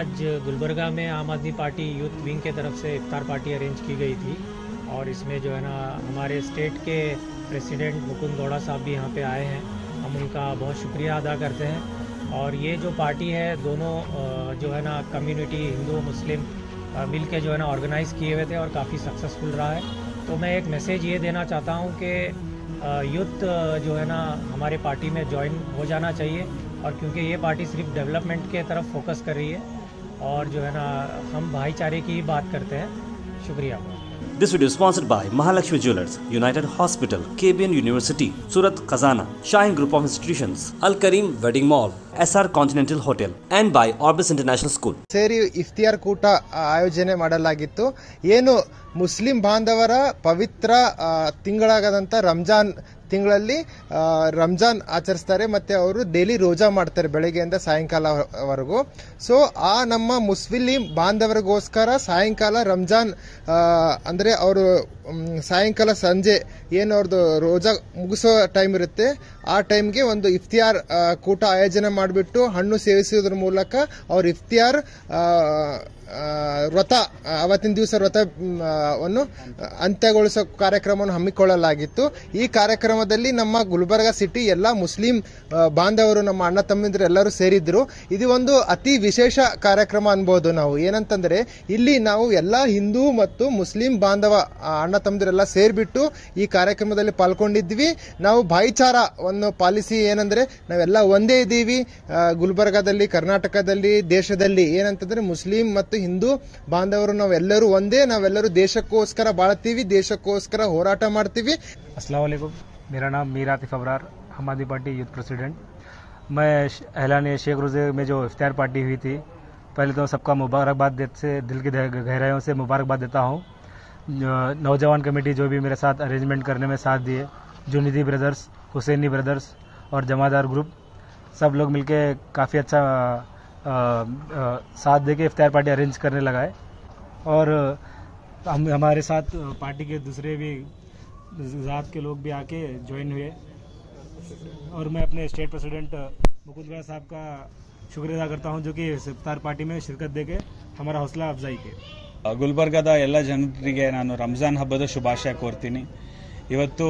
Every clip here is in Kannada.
आज गुलबर्गा में आम आदमी पार्टी यूथ विंग के तरफ से इफ्तार पार्टी अरेंज की गई थी और इसमें जो है ना हमारे स्टेट के प्रेसिडेंट मुकुंद गौड़ा साहब भी यहाँ पे आए हैं। हम उनका बहुत शुक्रिया अदा करते हैं। और ये जो पार्टी है दोनों जो है ना कम्युनिटी हिंदू मुस्लिम मिल के जो है ना ऑर्गेनाइज़ किए हुए थे और काफ़ी सक्सेसफुल रहा है। तो मैं एक मैसेज ये देना चाहता हूँ कि यूथ जो है ना हमारे पार्टी में ज्वाइन हो जाना चाहिए और क्योंकि ये पार्टी सिर्फ डेवलपमेंट के तरफ फोकस कर रही है और जो है ना हम भाईचारे की ही बात करते हैं। शुक्रिया। This video sponsored by Mahalakshmi jewellers, united hospital, KBN university, Surat Khazana, Shahi group of educations, Al Karim wedding mall, SR continental hotel and by Orbis international school. ಸೇರಿ ಇಫ್ತಿಯಾರ್ ಕೂಟ ಆಯೋಜನೆ ಮಾಡಲಾಗಿತ್ತು। ಏನು ಮುಸ್ಲಿಂ ಬಾಂಧವರ ಪವಿತ್ರ ತಿಂಗಳಾಗದಂತ ರಂಜಾನ್ ತಿಂಗಳಲ್ಲಿ ರಂಜಾನ್ ಆಚರಿಸ್ತಾರೆ ಮತ್ತೆ ಅವರು ಡೈಲಿ ರೋಜಾ ಮಾಡ್ತಾರೆ ಬೆಳಗ್ಗೆಯಿಂದ ಸಾಯಂಕಾಲವರೆಗೂ। ಸೊ ಆ ನಮ್ಮ ಮುಸ್ಲಿಂ ಬಾಂಧವರಿಗೋಸ್ಕರ ಸಾಯಂಕಾಲ ರಂಜಾನ್ ಅಂದರೆ ಅವರು ಸಾಯಂಕಾಲ ಸಂಜೆ ಏನು ಅವ್ರದ್ದು ರೋಜಾ ಮುಗಿಸೋ ಟೈಮ್ ಇರುತ್ತೆ ಆ ಟೈಮ್ಗೆ ಒಂದು ಇಫ್ತಿಯಾರ್ ಕೂಟ ಆಯೋಜನೆ ಮಾಡಿಬಿಟ್ಟು ಹಣ್ಣು ಸೇವಿಸುವುದರ ಮೂಲಕ ಅವ್ರ ಇಫ್ತಿಯಾರ್ ವ್ರತ ಅವತ್ತಿನ ದಿವಸ ವ್ರತವನ್ನು ಅಂತ್ಯಗೊಳಿಸೋ ಕಾರ್ಯಕ್ರಮವನ್ನು ಹಮ್ಮಿಕೊಳ್ಳಲಾಗಿತ್ತು। ಈ ಕಾರ್ಯಕ್ರಮದಲ್ಲಿ ನಮ್ಮ ಗುಲ್ಬರ್ಗಾ ಸಿಟಿ ಎಲ್ಲ ಮುಸ್ಲಿಂ ಬಾಂಧವರು ನಮ್ಮ ಅಣ್ಣ ತಮ್ಮಿಂದರು ಎಲ್ಲರೂ ಸೇರಿದ್ರು। ಇದು ಒಂದು ಅತಿ ವಿಶೇಷ ಕಾರ್ಯಕ್ರಮ ಅನ್ಬೋದು ನಾವು। ಏನಂತಂದ್ರೆ ಇಲ್ಲಿ ನಾವು ಎಲ್ಲ ಹಿಂದೂ ಮತ್ತು ಮುಸ್ಲಿಂ ಬಾಂಧವ ಅಣ್ಣ ತಮ್ಮದರೆಲ್ಲ ಸೇರಿಬಿಟ್ಟು ಈ ಕಾರ್ಯಕ್ರಮದಲ್ಲಿ ಪಾಲ್ಗೊಂಡಿದ್ವಿ। ನಾವು ಭಾಯಿಚಾರವನ್ನು ಪಾಲಿಸಿ ಏನಂದ್ರೆ ನಾವೆಲ್ಲ ಒಂದೇ ಇದ್ದೀವಿ ಗುಲ್ಬರ್ಗಾದಲ್ಲಿ, ಕರ್ನಾಟಕದಲ್ಲಿ, ದೇಶದಲ್ಲಿ। ಏನಂತಂದ್ರೆ ಮುಸ್ಲಿಂ ಮತ್ತು ಹಿಂದೂ ಬಾಂಧವರು ನಾವೆಲ್ಲರೂ ಒಂದೇ, ನಾವೆಲ್ಲರೂ ದೇಶಕ್ಕೋಸ್ಕರ ಬಾಳ್ತೀವಿ, ದೇಶಕ್ಕೋಸ್ಕರ ಹೋರಾಟ ಮಾಡ್ತೀವಿ। अस्सलाम वालेकुम, मेरा नाम मीर आतिफ अब्रार, आम आदमी पार्टी यूथ प्रेसिडेंट। मैं एलाने शेख रोजे में जो इफ्तार पार्टी हुई थी, पहले तो सबका मुबारकबाद देते, दिल की गहराइयों से मुबारकबाद देता हूँ। नौजवान कमेटी जो भी मेरे साथ अरेंजमेंट करने में साथ दिए, जुनीदी ब्रदर्स, हुसैनी ब्रदर्स और जमादार ग्रुप, सब लोग मिलके काफ़ी अच्छा साथ देके इफ्तार पार्टी अरेंज करने लगा है। और हमारे साथ पार्टी के दूसरे भी ज़ात के लोग भी आके ज्वाइन हुए और मैं अपने स्टेट प्रेसिडेंट मुकुंद गौड़ा साहब का शुक्रिया अदा करता हूँ जो कि इफ्तार पार्टी में शिरकत देके हमारा हौसला अफजाई के। ಗುಲ್ಬರ್ಗದ ಎಲ್ಲ ಜನರಿಗೆ ನಾನು ರಂಜಾನ್ ಹಬ್ಬದ ಶುಭಾಶಯ ಕೋರ್ತೀನಿ। ಇವತ್ತು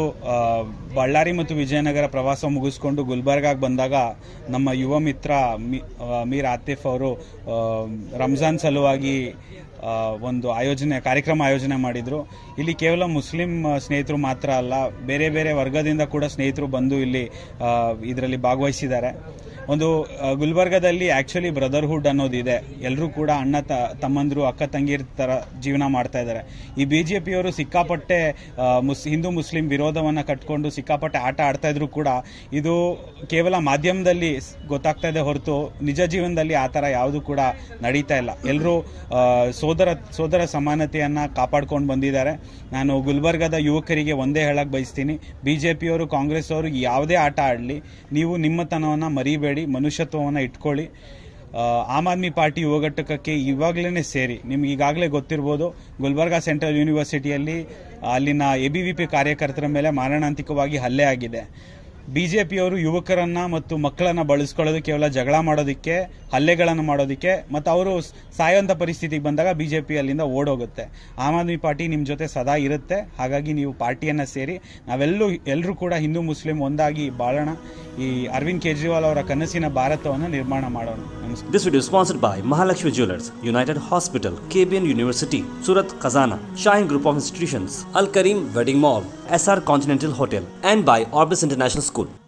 ಬಳ್ಳಾರಿ ಮತ್ತು ವಿಜಯನಗರ ಪ್ರವಾಸ ಮುಗಿಸ್ಕೊಂಡು ಗುಲ್ಬರ್ಗಾಗೆ ಬಂದಾಗ ನಮ್ಮ ಯುವ ಮಿತ್ರ ಮೀರ್ ಆತಿಫ್ ಅವರು ರಂಜಾನ್ ಸಲುವಾಗಿ ಒಂದು ಕಾರ್ಯಕ್ರಮ ಆಯೋಜನೆ ಮಾಡಿದರು। ಇಲ್ಲಿ ಕೇವಲ ಮುಸ್ಲಿಂ ಸ್ನೇಹಿತರು ಮಾತ್ರ ಅಲ್ಲ, ಬೇರೆ ಬೇರೆ ವರ್ಗದಿಂದ ಕೂಡ ಸ್ನೇಹಿತರು ಬಂದು ಇಲ್ಲಿ ಇದರಲ್ಲಿ ಭಾಗವಹಿಸಿದ್ದಾರೆ। ಒಂದು ಗುಲ್ಬರ್ಗದಲ್ಲಿ ಆ್ಯಕ್ಚುಲಿ ಬ್ರದರ್ಹುಡ್ ಅನ್ನೋದಿದೆ, ಎಲ್ಲರೂ ಕೂಡ ಅಣ್ಣ ತಮ್ಮಂದರು ಅಕ್ಕ ತಂಗಿರ ಥರ ಜೀವನ ಮಾಡ್ತಾ ಇದ್ದಾರೆ। ಈ ಬಿಜೆಪಿಯವರು ಸಿಕ್ಕಾಪಟ್ಟೆ ಹಿಂದೂ ಮುಸ್ಲಿಂ ವಿರೋಧವನ್ನು ಕಟ್ಕೊಂಡು ಸಿಕ್ಕಾಪಟ್ಟೆ ಆಟ ಆಡ್ತಾ ಇದ್ರು ಕೂಡ ಇದು ಕೇವಲ ಮಾಧ್ಯಮದಲ್ಲಿ ಗೊತ್ತಾಗ್ತಾ ಇದೆ ಹೊರತು ನಿಜ ಜೀವನದಲ್ಲಿ ಆ ಥರ ಯಾವುದು ಕೂಡ ನಡೀತಾ ಇಲ್ಲ। ಎಲ್ಲರೂ ಸೋದರ ಸಮಾನತೆಯನ್ನು ಕಾಪಾಡ್ಕೊಂಡು ಬಂದಿದ್ದಾರೆ। ನಾನು ಗುಲ್ಬರ್ಗದ ಯುವಕರಿಗೆ ಒಂದೇ ಹೇಳಕ್ಕೆ ಬಯಸ್ತೀನಿ, ಬಿಜೆಪಿಯವರು ಕಾಂಗ್ರೆಸ್ ಅವರು ಯಾವುದೇ ಆಟ ಆಡಲಿ, ನೀವು ನಿಮ್ಮತನವನ್ನು ಮರಿಬೇಡಿ, ಮನುಷ್ಯತ್ವವನ್ನು ಇಟ್ಕೊಳ್ಳಿ। ಆಮ್ ಆದ್ಮಿ ಪಾರ್ಟಿ ಒಗ್ಗಟ್ಟಕ್ಕೆ ಇವಾಗಲೇ ಸೇರಿ। ನಿಮ್ಗೆ ಈಗಾಗಲೇ ಗೊತ್ತಿರ್ಬೋದು ಗುಲ್ಬರ್ಗಾ ಸೆಂಟ್ರಲ್ ಯೂನಿವರ್ಸಿಟಿಯಲ್ಲಿ ಅಲ್ಲಿನ ABVP ಕಾರ್ಯಕರ್ತರ ಮೇಲೆ ಮಾರಣಾಂತಿಕವಾಗಿ ಹಲ್ಲೆ ಆಗಿದೆ। ಬಿಜೆಪಿಯವರು ಯುವಕರನ್ನ ಮತ್ತು ಮಕ್ಕಳನ್ನ ಬಳಸ್ಕೊಳ್ಳೋದು ಕೇವಲ ಜಗಳ ಮಾಡೋದಕ್ಕೆ, ಹಲ್ಲೆಗಳನ್ನು ಮಾಡೋದಕ್ಕೆ ಮತ್ತು ಅವರು ಸಾಯುವಂಥ ಪರಿಸ್ಥಿತಿಗೆ ಬಂದಾಗ BJP ಅಲ್ಲಿಂದ ಓಡೋಗುತ್ತೆ। ಆಮ್ ಆದ್ಮಿ ಪಾರ್ಟಿ ನಿಮ್ಮ ಜೊತೆ ಸದಾ ಇರುತ್ತೆ, ಹಾಗಾಗಿ ನೀವು ಪಾರ್ಟಿಯನ್ನು ಸೇರಿ। ಎಲ್ಲರೂ ಕೂಡ ಹಿಂದೂ ಮುಸ್ಲಿಂ ಒಂದಾಗಿ ಬಾಳೋಣ, ಈ ಅರವಿಂದ್ ಕೇಜ್ರಿವಾಲ್ ಅವರ ಕನಸಿನ ಭಾರತವನ್ನು ನಿರ್ಮಾಣ ಮಾಡೋಣ। ನಮಸ್ಕಾರ। This video sponsored by Mahalakshmi jewellers, united hospital, KBN university, Surat Khazana, Shahi group of institutions, Al Kareem wedding mall, SR continental hotel and by Orbis international school.